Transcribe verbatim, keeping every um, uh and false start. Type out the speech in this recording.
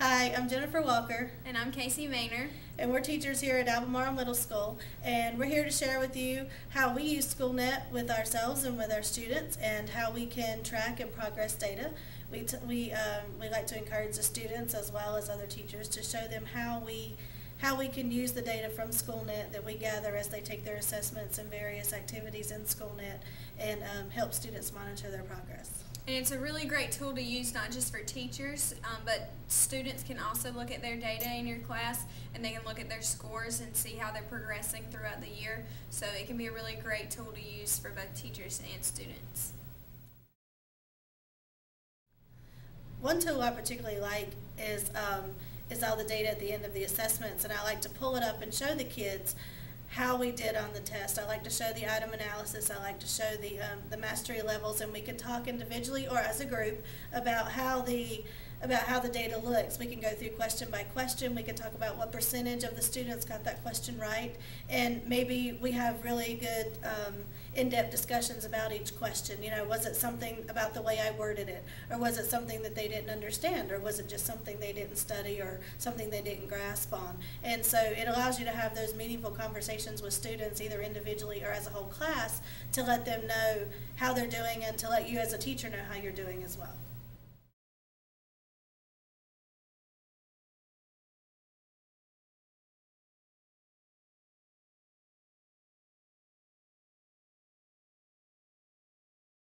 Hi, I'm Jennifer Walker. And I'm Casey Mayner. And we're teachers here at Albemarle Middle School. And we're here to share with you how we use SchoolNet with ourselves and with our students and how we can track and progress data. We, t we, um, we like to encourage the students as well as other teachers to show them how we, how we can use the data from SchoolNet that we gather as they take their assessments and various activities in SchoolNet and um, help students monitor their progress. And it's a really great tool to use not just for teachers, um, but students can also look at their data in your class, and they can look at their scores and see how they're progressing throughout the year. So it can be a really great tool to use for both teachers and students. One tool I particularly like is, um, is all the data at the end of the assessments, and I like to pull it up and show the kids how we did on the test. I like to show the item analysis. I like to show the, um, the mastery levels, and we can talk individually or as a group about how the about how the data looks. We can go through question by question. We can talk about what percentage of the students got that question right, and maybe we have really good um, in-depth discussions about each question. You know, was it something about the way I worded it, or was it something that they didn't understand, or was it just something they didn't study or something they didn't grasp on? And so it allows you to have those meaningful conversations with students, either individually or as a whole class, to let them know how they're doing and to let you as a teacher know how you're doing as well.